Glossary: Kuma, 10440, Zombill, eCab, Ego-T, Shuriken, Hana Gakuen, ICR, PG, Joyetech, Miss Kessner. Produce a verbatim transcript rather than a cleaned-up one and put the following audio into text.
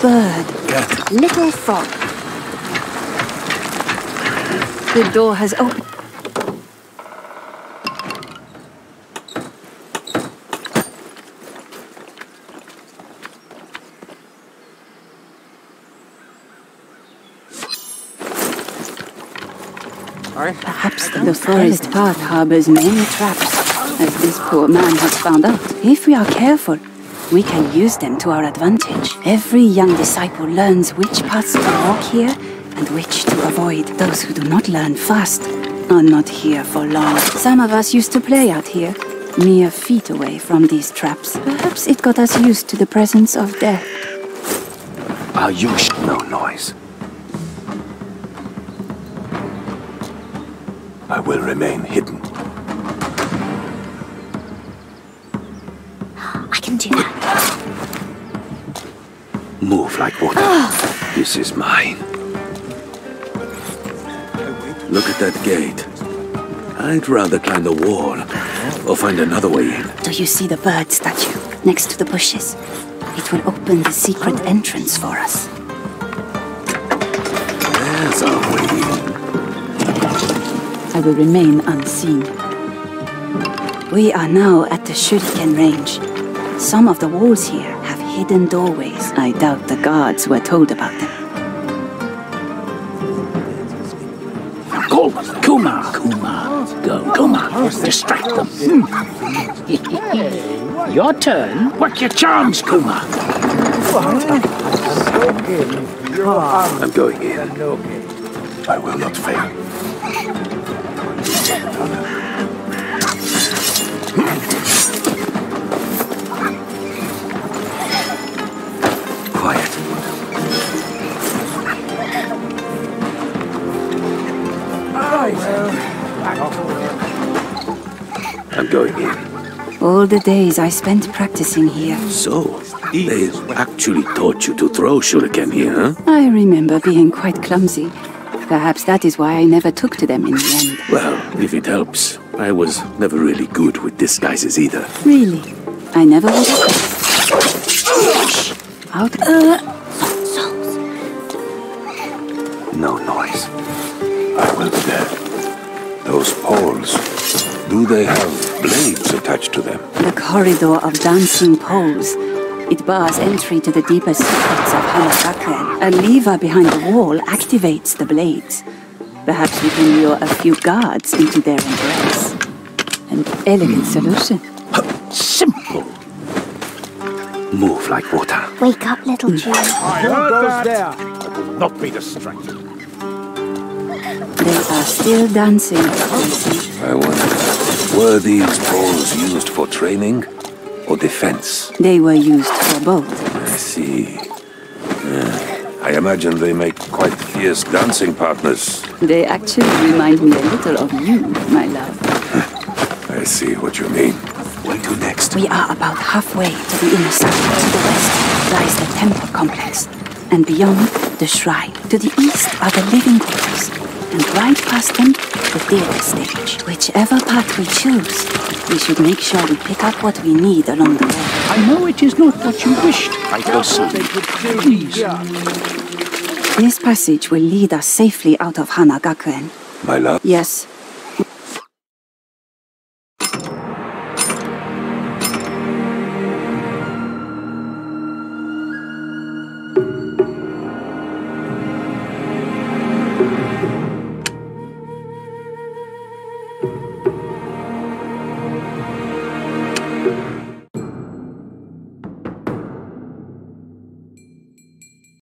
bird. Yeah. Little frog. The door has opened. Perhaps the forest path harbors many traps, as this poor man has found out. If we are careful, we can use them to our advantage. Every young disciple learns which paths to walk here and which to avoid. Those who do not learn fast are not here for long. Some of us used to play out here, mere feet away from these traps. Perhaps it got us used to the presence of death. Are you sh- no noise? I will remain hidden. I can do that. Move like water. Oh. This is mine. Look at that gate. I'd rather climb the wall or find another way in. Do you see the bird statue next to the bushes? It will open the secret entrance for us. There's our way in. I will remain unseen. We are now at the Shuriken range. Some of the walls here have hidden doorways. I doubt the guards were told about them. Go, Kuma! Kuma! Go, Kuma! Distract them! Your turn. Work your charms, Kuma! I'm going in. I will not fail. Quiet. I'm going in. All the days I spent practicing here. So, they actually taught you to throw shuriken here, huh? I remember being quite clumsy. Perhaps that is why I never took to them in the end. Well, if it helps, I was never really good with disguises either. Really? I never was. Out. Uh, no noise. I will be there. Those poles, do they have blades attached to them? The corridor of dancing poles. It bars entry to the deeper secrets of Hana Gakuen. A lever behind the wall activates the blades. Perhaps we can lure a few guards into their embrace. An elegant solution. Simple. Move like water. Wake up, little Jew. I heard that. I will not be distracted. They are still dancing. I wonder, were these poles used for training? Or defense? They were used for both. I see. Yeah. I imagine they make quite fierce dancing partners. They actually remind me a little of you, my love. I see what you mean. What do next? We are about halfway to the inner circle. To the west lies the temple complex, and beyond, the shrine. To the east are the living quarters, and right past them, the theater stage. Whichever path we choose, we should make sure we pick up what we need along the way. I know it is not what you wished, my dear son. Please. This passage will lead us safely out of Hana Gakuen. My love? Yes.